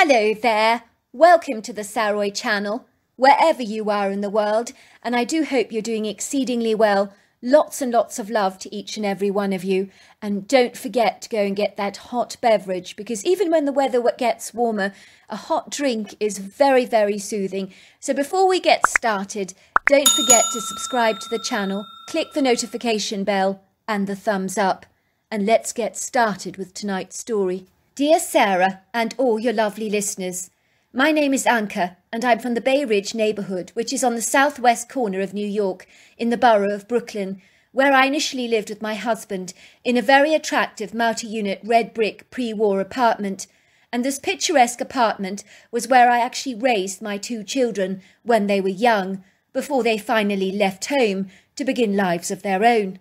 Hello there, welcome to the Saroy channel, wherever you are in the world, and I do hope you're doing exceedingly well. Lots and lots of love to each and every one of you, and don't forget to go and get that hot beverage, because even when the weather gets warmer, a hot drink is very, very soothing. So before we get started, don't forget to subscribe to the channel, click the notification bell and the thumbs up, and let's get started with tonight's story. Dear Sarah and all your lovely listeners, my name is Anka and I'm from the Bay Ridge neighbourhood, which is on the southwest corner of New York in the borough of Brooklyn, where I initially lived with my husband in a very attractive multi-unit red brick pre-war apartment. And this picturesque apartment was where I actually raised my two children when they were young, before they finally left home to begin lives of their own.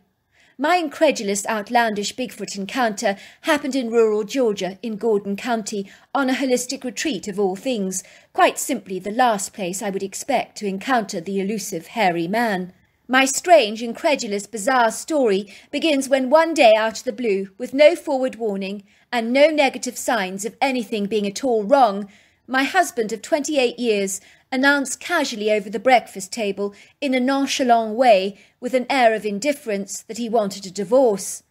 My incredulous, outlandish Bigfoot encounter happened in rural Georgia in Gordon County on a holistic retreat of all things, quite simply the last place I would expect to encounter the elusive hairy man. My strange, incredulous, bizarre story begins when one day out of the blue, with no forward warning and no negative signs of anything being at all wrong, my husband of 28 years announced casually over the breakfast table in a nonchalant way with an air of indifference that he wanted a divorce.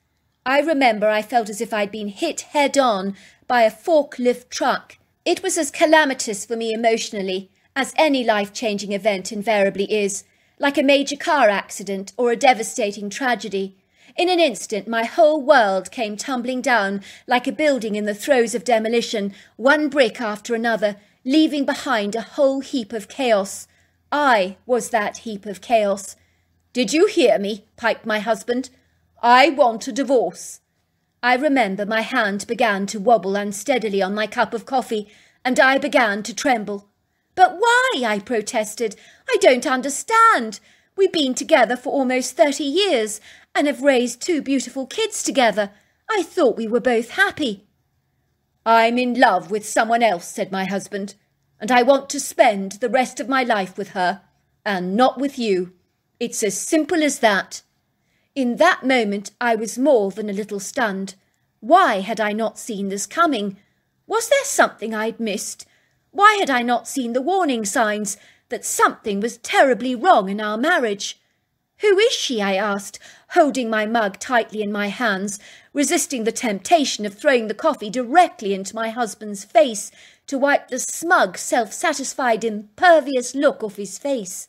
I remember I felt as if I'd been hit head-on by a forklift truck. It was as calamitous for me emotionally as any life-changing event invariably is, like a major car accident or a devastating tragedy. In an instant, my whole world came tumbling down like a building in the throes of demolition, one brick after another, leaving behind a whole heap of chaos. I was that heap of chaos. "Did you hear me?" piped my husband. "I want a divorce." I remember my hand began to wobble unsteadily on my cup of coffee, and I began to tremble. "But why?" I protested. "I don't understand. We've been together for almost 30 years and have raised two beautiful kids together. I thought we were both happy." "I'm in love with someone else," said my husband, "and I want to spend the rest of my life with her, and not with you. It's as simple as that." In that moment, I was more than a little stunned. Why had I not seen this coming? Was there something I'd missed? Why had I not seen the warning signs that something was terribly wrong in our marriage? "Who is she?" I asked, holding my mug tightly in my hands, resisting the temptation of throwing the coffee directly into my husband's face to wipe the smug, self-satisfied, impervious look off his face.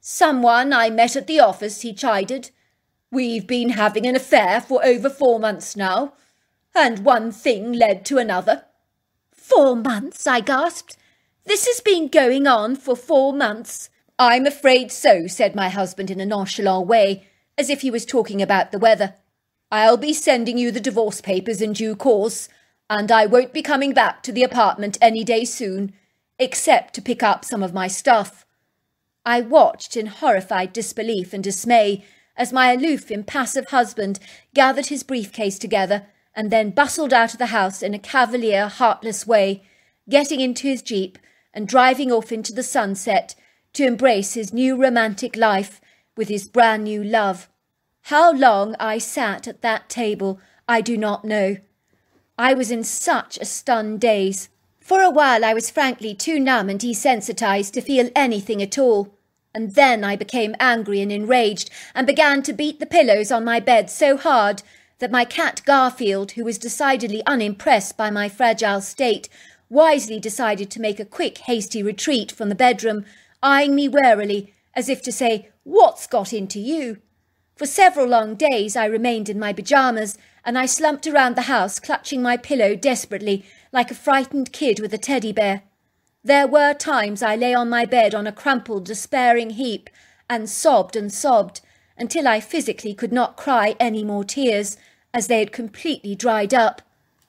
"Someone I met at the office," he chided. "We've been having an affair for over 4 months now, and one thing led to another." "4 months?" I gasped. "This has been going on for 4 months." "I'm afraid so," said my husband in a nonchalant way, as if he was talking about the weather. "I'll be sending you the divorce papers in due course, and I won't be coming back to the apartment any day soon, except to pick up some of my stuff." I watched in horrified disbelief and dismay as my aloof, impassive husband gathered his briefcase together and then bustled out of the house in a cavalier, heartless way, getting into his Jeep and driving off into the sunset to embrace his new romantic life with his brand new love. How long I sat at that table, I do not know. I was in such a stunned daze. For a while I was frankly too numb and desensitized to feel anything at all. And then I became angry and enraged and began to beat the pillows on my bed so hard that my cat Garfield, who was decidedly unimpressed by my fragile state, wisely decided to make a quick, hasty retreat from the bedroom, eyeing me warily, as if to say, "What's got into you?" For several long days I remained in my pyjamas, and I slumped around the house, clutching my pillow desperately, like a frightened kid with a teddy bear. There were times I lay on my bed on a crumpled, despairing heap, and sobbed, until I physically could not cry any more tears, as they had completely dried up.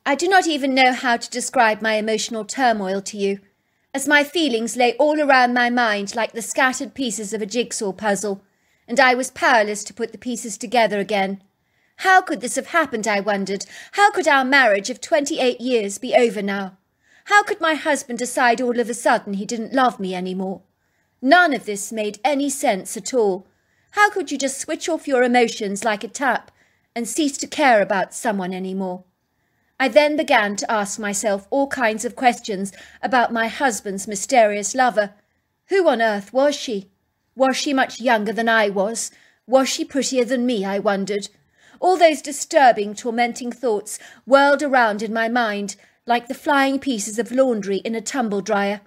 I do not even know how to describe my emotional turmoil to you, as my feelings lay all around my mind like the scattered pieces of a jigsaw puzzle, and I was powerless to put the pieces together again. How could this have happened, I wondered? How could our marriage of 28 years be over now? How could my husband decide all of a sudden he didn't love me any more? None of this made any sense at all. How could you just switch off your emotions like a tap and cease to care about someone any more? I then began to ask myself all kinds of questions about my husband's mysterious lover. Who on earth was she? Was she much younger than I was? Was she prettier than me, I wondered? All those disturbing, tormenting thoughts whirled around in my mind like the flying pieces of laundry in a tumble-dryer.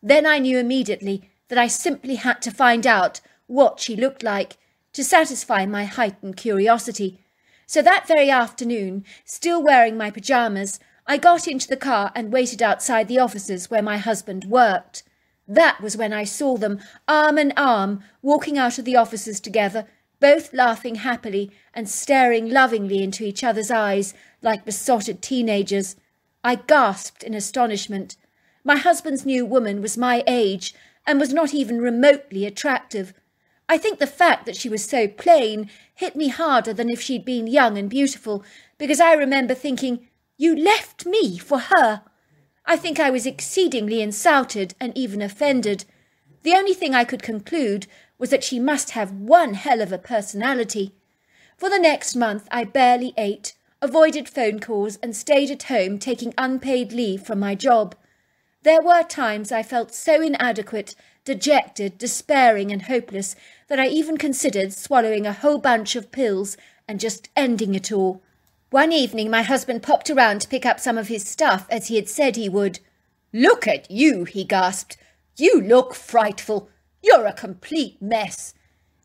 Then I knew immediately that I simply had to find out what she looked like to satisfy my heightened curiosity. So that very afternoon, still wearing my pyjamas, I got into the car and waited outside the offices where my husband worked. That was when I saw them, arm in arm, walking out of the offices together, both laughing happily and staring lovingly into each other's eyes like besotted teenagers. I gasped in astonishment. My husband's new woman was my age and was not even remotely attractive. I think the fact that she was so plain hit me harder than if she'd been young and beautiful, because I remember thinking, "You left me for her." I think I was exceedingly insulted and even offended. The only thing I could conclude was that she must have one hell of a personality. For the next month I barely ate, avoided phone calls, and stayed at home taking unpaid leave from my job. There were times I felt so inadequate, dejected, despairing and hopeless that I even considered swallowing a whole bunch of pills and just ending it all. One evening my husband popped around to pick up some of his stuff, as he had said he would. "Look at you," he gasped. "You look frightful. You're a complete mess."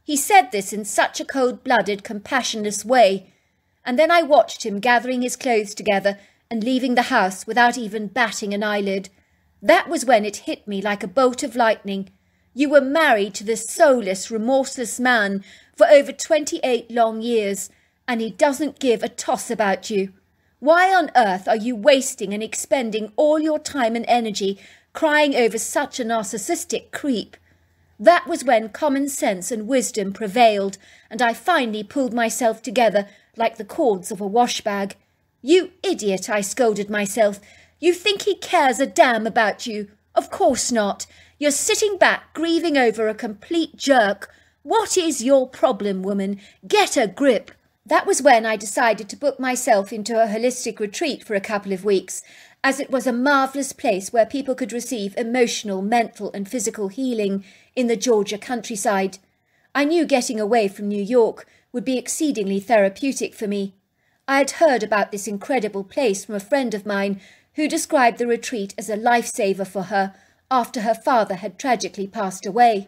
He said this in such a cold-blooded, compassionless way, and then I watched him gathering his clothes together and leaving the house without even batting an eyelid. That was when it hit me like a bolt of lightning. You were married to this soulless, remorseless man for over 28 long years, and he doesn't give a toss about you. Why on earth are you wasting and expending all your time and energy crying over such a narcissistic creep? That was when common sense and wisdom prevailed, and I finally pulled myself together like the cords of a washbag. "You idiot," I scolded myself. "You think he cares a damn about you? Of course not. You're sitting back grieving over a complete jerk. What is your problem, woman? Get a grip." That was when I decided to book myself into a holistic retreat for a couple of weeks, as it was a marvellous place where people could receive emotional, mental and physical healing in the Georgia countryside. I knew getting away from New York would be exceedingly therapeutic for me. I had heard about this incredible place from a friend of mine who described the retreat as a lifesaver for her after her father had tragically passed away.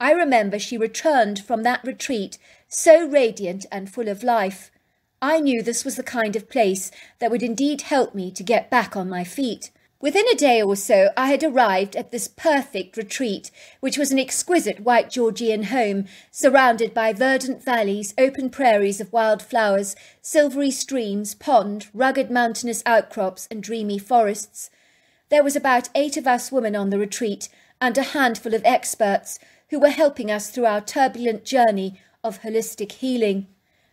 I remember she returned from that retreat so radiant and full of life. I knew this was the kind of place that would indeed help me to get back on my feet. Within a day or so I had arrived at this perfect retreat, which was an exquisite white Georgian home surrounded by verdant valleys, open prairies of wildflowers, silvery streams, pond, rugged mountainous outcrops and dreamy forests. There was about 8 of us women on the retreat and a handful of experts who were helping us through our turbulent journey of holistic healing.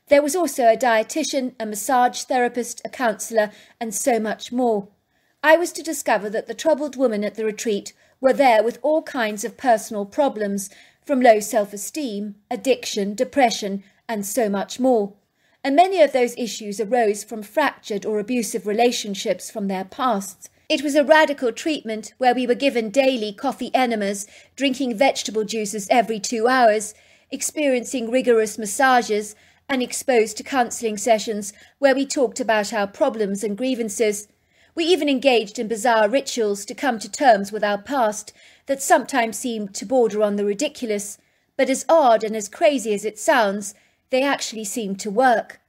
There was also a dietitian, a massage therapist, a counsellor, and so much more. I was to discover that the troubled women at the retreat were there with all kinds of personal problems, from low self-esteem, addiction, depression, and so much more. And many of those issues arose from fractured or abusive relationships from their pasts. It was a radical treatment where we were given daily coffee enemas, drinking vegetable juices every 2 hours, experiencing rigorous massages, and exposed to counselling sessions where we talked about our problems and grievances. We even engaged in bizarre rituals to come to terms with our past that sometimes seemed to border on the ridiculous, but as odd and as crazy as it sounds, they actually seemed to work.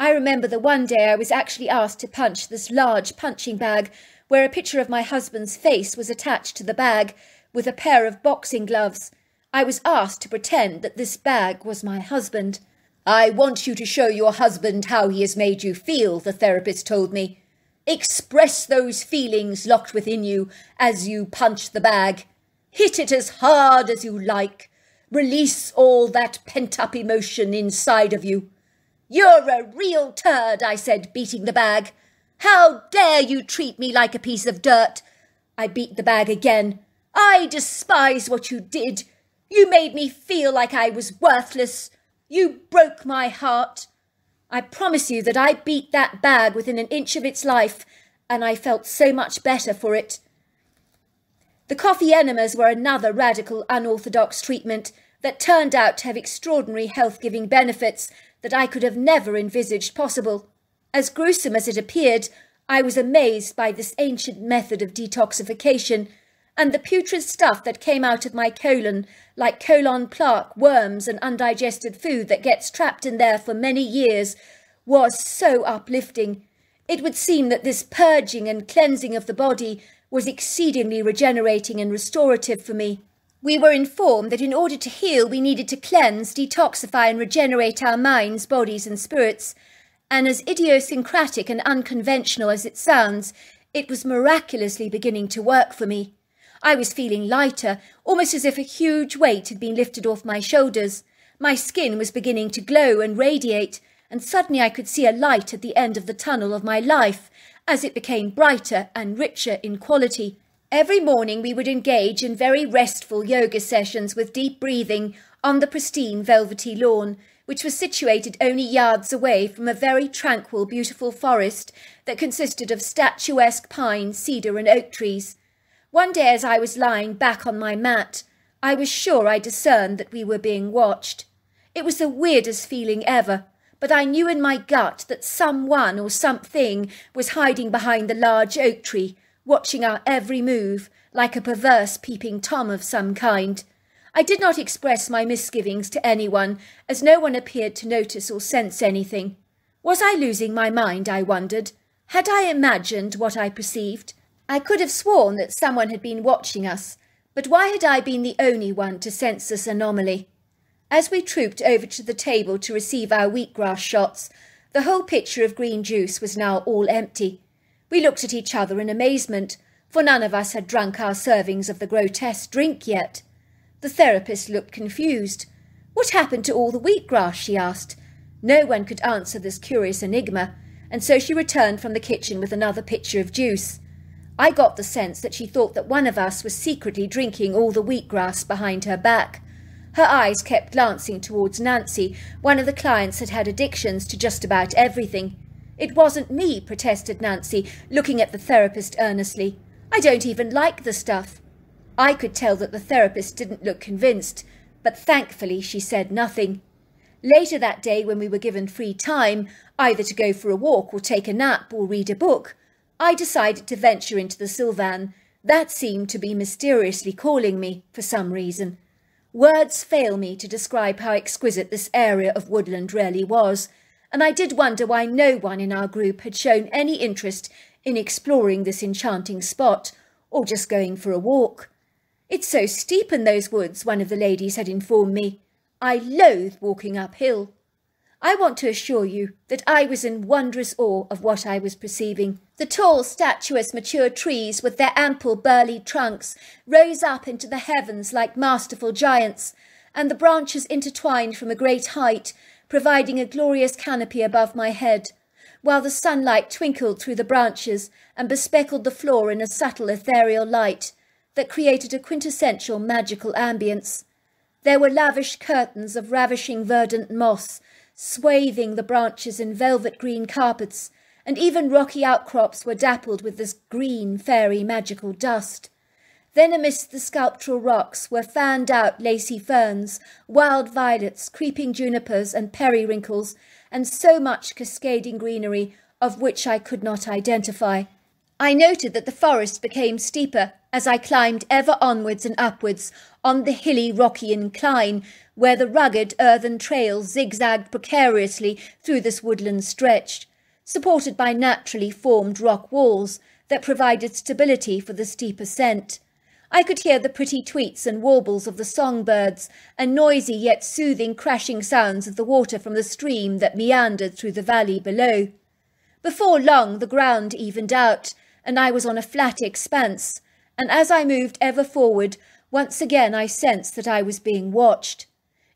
I remember the one day I was actually asked to punch this large punching bag where a picture of my husband's face was attached to the bag with a pair of boxing gloves. I was asked to pretend that this bag was my husband. "I want you to show your husband how he has made you feel," the therapist told me. "Express those feelings locked within you as you punch the bag. Hit it as hard as you like. Release all that pent-up emotion inside of you." "You're a real turd," I said, beating the bag. "How dare you treat me like a piece of dirt?" I beat the bag again. "I despise what you did. You made me feel like I was worthless. You broke my heart." I promise you that I beat that bag within an inch of its life, and I felt so much better for it. The coffee enemas were another radical, unorthodox treatment that turned out to have extraordinary health-giving benefits that I could have never envisaged possible. As gruesome as it appeared, I was amazed by this ancient method of detoxification, and the putrid stuff that came out of my colon, like colon plaque, worms and undigested food that gets trapped in there for many years, was so uplifting. It would seem that this purging and cleansing of the body was exceedingly regenerating and restorative for me. We were informed that in order to heal we needed to cleanse, detoxify and regenerate our minds, bodies and spirits, and as idiosyncratic and unconventional as it sounds, it was miraculously beginning to work for me. I was feeling lighter, almost as if a huge weight had been lifted off my shoulders. My skin was beginning to glow and radiate, and suddenly I could see a light at the end of the tunnel of my life, as it became brighter and richer in quality. Every morning we would engage in very restful yoga sessions with deep breathing on the pristine velvety lawn, which was situated only yards away from a very tranquil, beautiful forest that consisted of statuesque pine, cedar and oak trees. One day, as I was lying back on my mat, I was sure I discerned that we were being watched. It was the weirdest feeling ever, but I knew in my gut that someone or something was hiding behind the large oak tree, watching our every move, like a perverse peeping Tom of some kind. I did not express my misgivings to anyone, as no one appeared to notice or sense anything. Was I losing my mind, I wondered? Had I imagined what I perceived? I could have sworn that someone had been watching us, but why had I been the only one to sense this anomaly? As we trooped over to the table to receive our wheatgrass shots, the whole pitcher of green juice was now all empty. We looked at each other in amazement, for none of us had drunk our servings of the grotesque drink yet. The therapist looked confused. "What happened to all the wheatgrass?" she asked. No one could answer this curious enigma, and so she returned from the kitchen with another pitcher of juice. I got the sense that she thought that one of us was secretly drinking all the wheatgrass behind her back. Her eyes kept glancing towards Nancy, one of the clients that had addictions to just about everything. "It wasn't me," protested Nancy, looking at the therapist earnestly. "I don't even like the stuff." I could tell that the therapist didn't look convinced, but thankfully she said nothing. Later that day, when we were given free time, either to go for a walk or take a nap or read a book, I decided to venture into the Sylvan. That seemed to be mysteriously calling me, for some reason. Words fail me to describe how exquisite this area of woodland really was, and I did wonder why no one in our group had shown any interest in exploring this enchanting spot, or just going for a walk. "It's so steep in those woods," one of the ladies had informed me. "I loathe walking uphill." I want to assure you that I was in wondrous awe of what I was perceiving. The tall, statuesque, mature trees with their ample, burly trunks rose up into the heavens like masterful giants, and the branches intertwined from a great height, providing a glorious canopy above my head, while the sunlight twinkled through the branches and bespeckled the floor in a subtle, ethereal light that created a quintessential magical ambience. There were lavish curtains of ravishing verdant moss, swathing the branches in velvet green carpets, and even rocky outcrops were dappled with this green, fairy, magical dust. Then amidst the sculptural rocks were fanned out lacy ferns, wild violets, creeping junipers and periwinkles, and so much cascading greenery of which I could not identify. I noted that the forest became steeper as I climbed ever onwards and upwards on the hilly, rocky incline, where the rugged earthen trail zigzagged precariously through this woodland stretch, supported by naturally formed rock walls that provided stability for the steep ascent. I could hear the pretty tweets and warbles of the songbirds, and noisy yet soothing crashing sounds of the water from the stream that meandered through the valley below. Before long the ground evened out, and I was on a flat expanse, and as I moved ever forward, once again I sensed that I was being watched.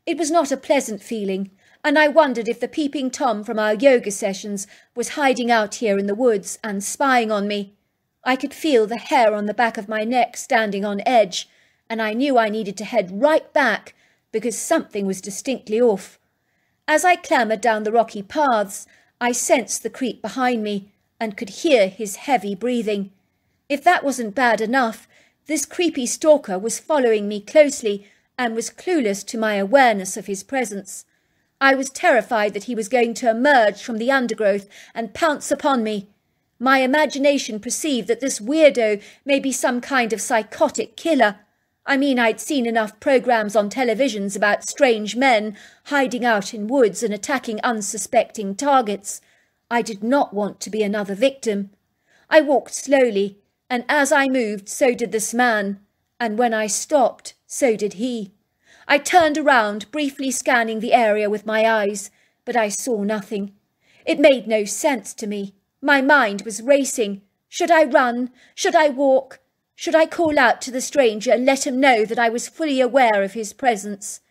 It was not a pleasant feeling, and I wondered if the peeping Tom from our yoga sessions was hiding out here in the woods and spying on me. I could feel the hair on the back of my neck standing on edge, and I knew I needed to head right back because something was distinctly off. As I clambered down the rocky paths, I sensed the creek behind me and could hear his heavy breathing. If that wasn't bad enough, this creepy stalker was following me closely and was clueless to my awareness of his presence. I was terrified that he was going to emerge from the undergrowth and pounce upon me. My imagination perceived that this weirdo may be some kind of psychotic killer. I mean, I'd seen enough programs on televisions about strange men hiding out in woods and attacking unsuspecting targets. I did not want to be another victim. I walked slowly, and as I moved, so did this man, and when I stopped, so did he. I turned around, briefly scanning the area with my eyes, but I saw nothing. It made no sense to me. My mind was racing. Should I run? Should I walk? Should I call out to the stranger and let him know that I was fully aware of his presence?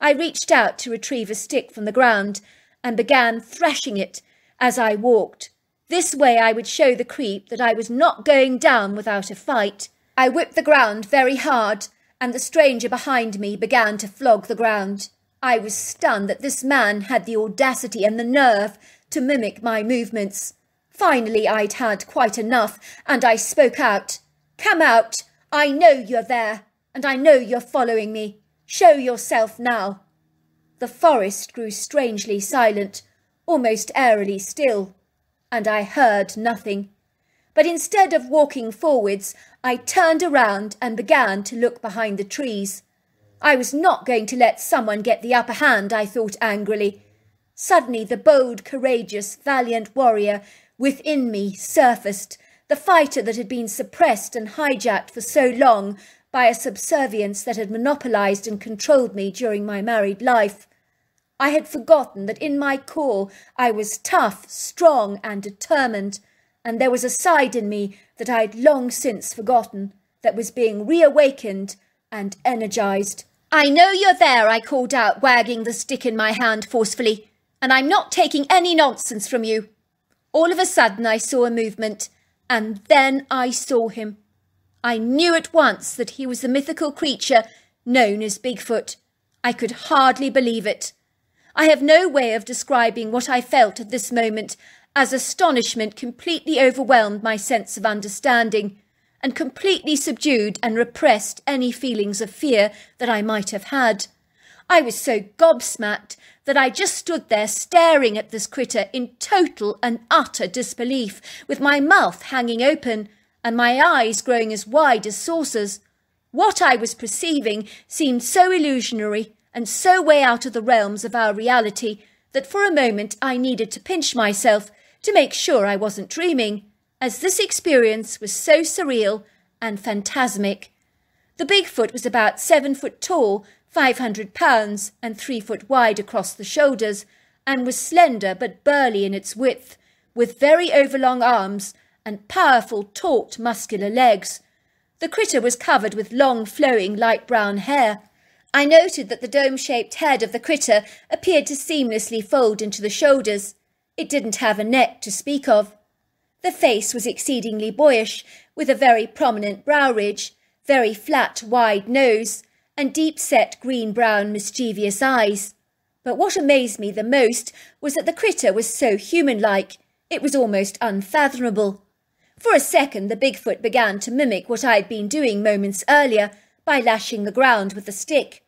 I reached out to retrieve a stick from the ground and began thrashing it as I walked. This way I would show the creep that I was not going down without a fight. I whipped the ground very hard, and the stranger behind me began to flog the ground. I was stunned that this man had the audacity and the nerve to mimic my movements. Finally, I'd had quite enough, and I spoke out. "Come out! I know you're there, and I know you're following me. Show yourself now." The forest grew strangely silent, almost eerily still, and I heard nothing. But instead of walking forwards, I turned around and began to look behind the trees. I was not going to let someone get the upper hand, I thought angrily. Suddenly the bold, courageous, valiant warrior within me surfaced, the fighter that had been suppressed and hijacked for so long by a subservience that had monopolised and controlled me during my married life. I had forgotten that in my core I was tough, strong and determined, and there was a side in me that I had long since forgotten, that was being reawakened and energised. "I know you're there," I called out, wagging the stick in my hand forcefully, "and I'm not taking any nonsense from you." All of a sudden I saw a movement, and then I saw him. I knew at once that he was the mythical creature known as Bigfoot. I could hardly believe it. I have no way of describing what I felt at this moment, as astonishment completely overwhelmed my sense of understanding and completely subdued and repressed any feelings of fear that I might have had. I was so gobsmacked that I just stood there staring at this critter in total and utter disbelief, with my mouth hanging open and my eyes growing as wide as saucers. What I was perceiving seemed so illusionary and so way out of the realms of our reality that for a moment I needed to pinch myself to make sure I wasn't dreaming, as this experience was so surreal and phantasmic. The Bigfoot was about 7 foot tall, 500 pounds, and 3 foot wide across the shoulders, and was slender but burly in its width, with very overlong arms and powerful, taut, muscular legs. The critter was covered with long, flowing, light brown hair. I noted that the dome-shaped head of the critter appeared to seamlessly fold into the shoulders. It didn't have a neck to speak of. The face was exceedingly boyish, with a very prominent brow ridge, very flat, wide nose, and deep-set green-brown mischievous eyes. But what amazed me the most was that the critter was so human-like, it was almost unfathomable. For a second the Bigfoot began to mimic what I had been doing moments earlier by lashing the ground with the stick.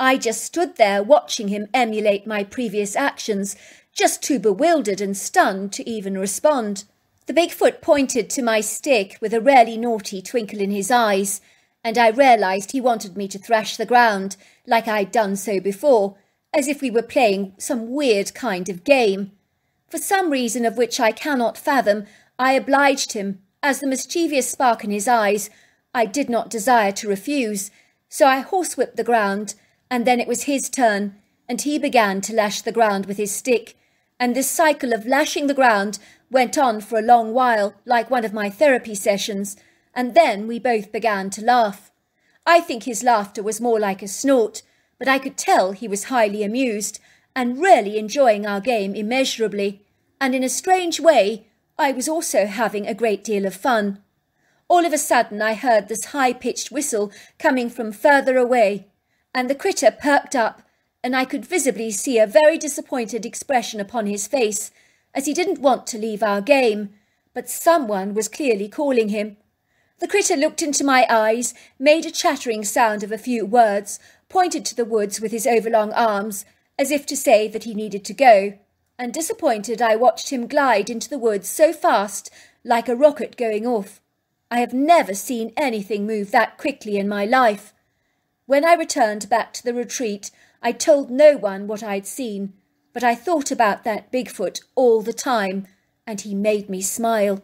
I just stood there watching him emulate my previous actions, just too bewildered and stunned to even respond. The Bigfoot pointed to my stick with a really naughty twinkle in his eyes, and I realised he wanted me to thrash the ground, like I'd done so before, as if we were playing some weird kind of game. For some reason of which I cannot fathom, I obliged him, as the mischievous spark in his eyes I did not desire to refuse, so I horsewhipped the ground, and then it was his turn, and he began to lash the ground with his stick, and this cycle of lashing the ground went on for a long while, like one of my therapy sessions, and then we both began to laugh. I think his laughter was more like a snort, but I could tell he was highly amused and really enjoying our game immeasurably, and in a strange way I was also having a great deal of fun. All of a sudden I heard this high-pitched whistle coming from further away, and the critter perked up and I could visibly see a very disappointed expression upon his face, as he didn't want to leave our game, but someone was clearly calling him. The critter looked into my eyes, made a chattering sound of a few words, pointed to the woods with his overlong arms, as if to say that he needed to go, and disappointed I watched him glide into the woods so fast, like a rocket going off. I have never seen anything move that quickly in my life. When I returned back to the retreat, I told no one what I'd seen, but I thought about that Bigfoot all the time, and he made me smile.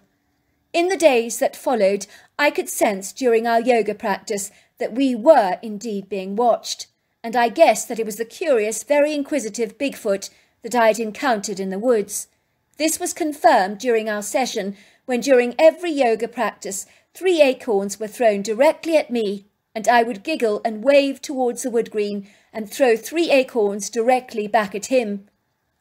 In the days that followed, I could sense during our yoga practice that we were indeed being watched, and I guessed that it was the curious, very inquisitive Bigfoot that I had encountered in the woods. This was confirmed during our session, when during every yoga practice 3 acorns were thrown directly at me, and I would giggle and wave towards the wood green and throw 3 acorns directly back at him.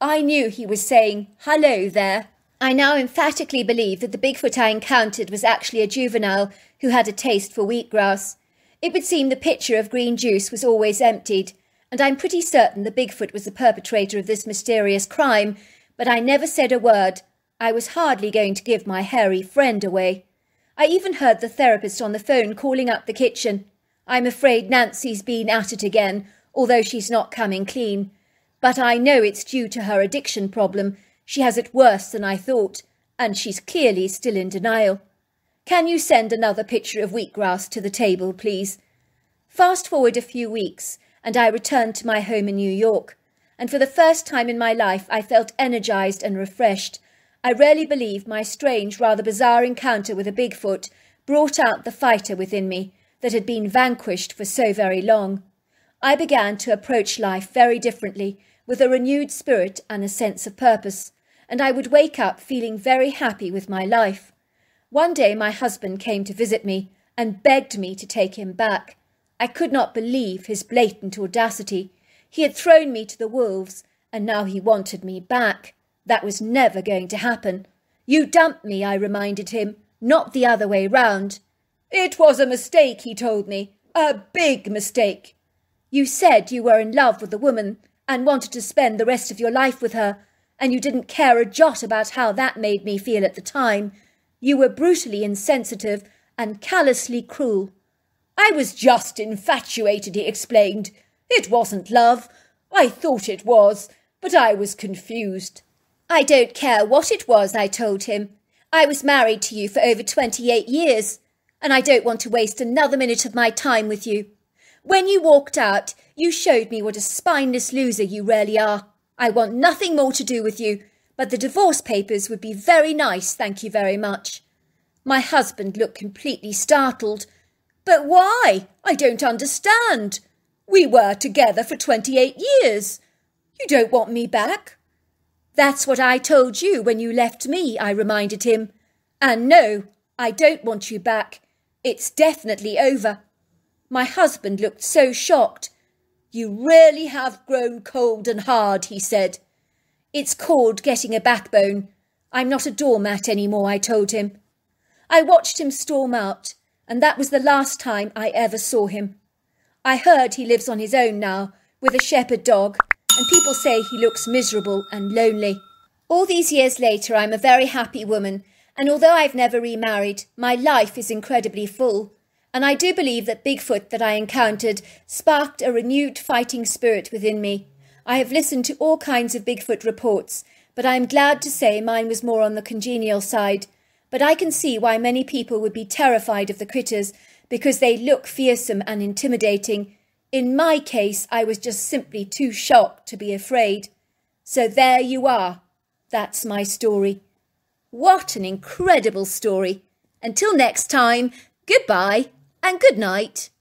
I knew he was saying, "Hello there." I now emphatically believe that the Bigfoot I encountered was actually a juvenile who had a taste for wheatgrass. It would seem the pitcher of green juice was always emptied, and I'm pretty certain the Bigfoot was the perpetrator of this mysterious crime, but I never said a word. I was hardly going to give my hairy friend away. I even heard the therapist on the phone calling up the kitchen. "I'm afraid Nancy's been at it again, although she's not coming clean. But I know it's due to her addiction problem. She has it worse than I thought, and she's clearly still in denial. Can you send another pitcher of wheatgrass to the table, please?" Fast forward a few weeks, and I returned to my home in New York, and for the first time in my life I felt energized and refreshed. I really believe my strange, rather bizarre encounter with a Bigfoot brought out the fighter within me that had been vanquished for so very long. I began to approach life very differently, with a renewed spirit and a sense of purpose, and I would wake up feeling very happy with my life. One day my husband came to visit me and begged me to take him back. I could not believe his blatant audacity. He had thrown me to the wolves, and now he wanted me back. That was never going to happen. "You dumped me," I reminded him, "not the other way round." "It was a mistake," he told me, "a big mistake." "You said you were in love with the woman and wanted to spend the rest of your life with her, and you didn't care a jot about how that made me feel at the time. You were brutally insensitive and callously cruel." "I was just infatuated," he explained. "It wasn't love. I thought it was, but I was confused." "I don't care what it was," I told him. "I was married to you for over 28 years, and I don't want to waste another minute of my time with you. When you walked out, you showed me what a spineless loser you really are. I want nothing more to do with you, but the divorce papers would be very nice, thank you very much." My husband looked completely startled. "But why? I don't understand. We were together for 28 years. You don't want me back." "That's what I told you when you left me," I reminded him. "And no, I don't want you back. It's definitely over." My husband looked so shocked. "You really have grown cold and hard," he said. "It's called getting a backbone. I'm not a doormat anymore," I told him. I watched him storm out, and that was the last time I ever saw him. I heard he lives on his own now, with a shepherd dog, and people say he looks miserable and lonely. All these years later, I'm a very happy woman, and although I've never remarried, my life is incredibly full, and I do believe that Bigfoot that I encountered sparked a renewed fighting spirit within me. I have listened to all kinds of Bigfoot reports, but I am glad to say mine was more on the congenial side. But I can see why many people would be terrified of the critters, because they look fearsome and intimidating. In my case, I was just simply too shocked to be afraid. So there you are. That's my story. What an incredible story. Until next time, goodbye and good night.